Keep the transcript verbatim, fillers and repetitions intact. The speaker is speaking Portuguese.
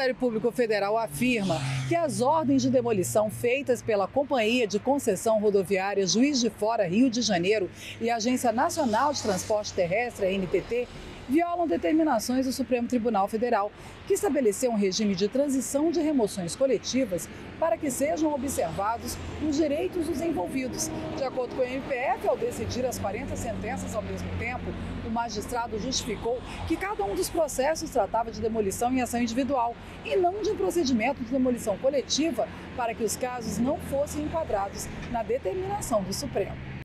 Ministério Público Federal afirma que as ordens de demolição feitas pela Companhia de Concessão Rodoviária Juiz de Fora, Rio de Janeiro e Agência Nacional de Transporte Terrestre, A N T T, violam determinações do Supremo Tribunal Federal, que estabeleceu um regime de transição de remoções coletivas para que sejam observados os direitos dos envolvidos. De acordo com o M P F, ao decidir as quarenta sentenças ao mesmo tempo, o magistrado justificou que cada um dos processos tratava de demolição em ação individual e não de um procedimento de demolição coletiva, para que os casos não fossem enquadrados na determinação do Supremo.